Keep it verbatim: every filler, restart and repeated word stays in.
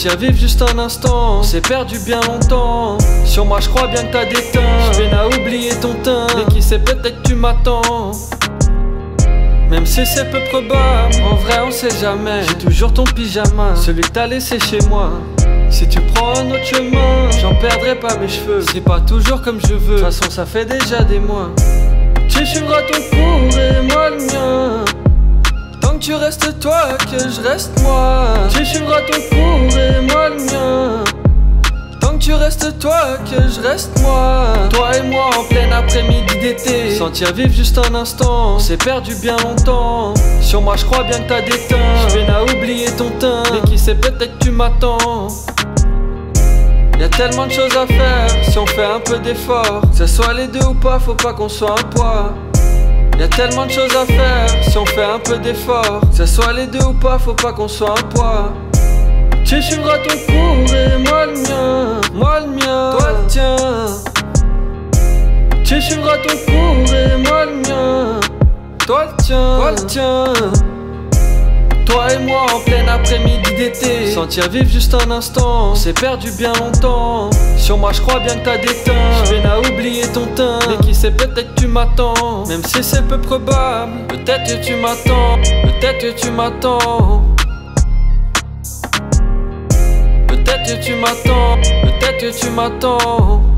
tiens vive juste un instant, on s'est perdu bien longtemps. Sur moi je crois bien que t'as des teintes, je viens à oublier ton teint. Et qui sait, peut-être tu m'attends, même si c'est peu probable. En vrai on sait jamais, j'ai toujours ton pyjama, celui que t'as laissé chez moi. Si tu prends un autre chemin, j'en perdrai pas mes cheveux. C'est pas toujours comme je veux, de toute façon ça fait déjà des mois. Tu suivras ton cours et moi le mien, tant que tu restes toi que je reste moi. Tu suivras ton cours et moi le mien, tant que tu restes toi que je reste moi. Toi et moi en plein après-midi d'été, sentir vivre juste un instant, on s'est perdu bien longtemps. Sur moi je crois bien que t'as des teintes, je viens à oublier ton teint. Et qui sait, peut-être tu m'attends. Y'a tellement de choses à faire, si on fait un peu d'effort, que ce soit les deux ou pas, faut pas qu'on soit un poids. Y'a tellement de choses à faire, si on fait un peu d'effort, que ce soit les deux ou pas, faut pas qu'on soit un poids. Tu suivras ton cours et moi le mien, moi le mien, toi le tien. Tu suivras ton cours et moi le mien, toi le tien, toi le tien. Toi et moi en plein après-midi d'été, sentir vivre juste un instant, on s'est perdu bien longtemps. Sur moi je crois bien que t'as des teintes, je viens à oublier ton teint. Et qui sait, peut-être tu m'attends, même si c'est peu probable. Peut-être que tu m'attends, peut-être que tu m'attends, peut-être que tu m'attends, peut-être que tu m'attends.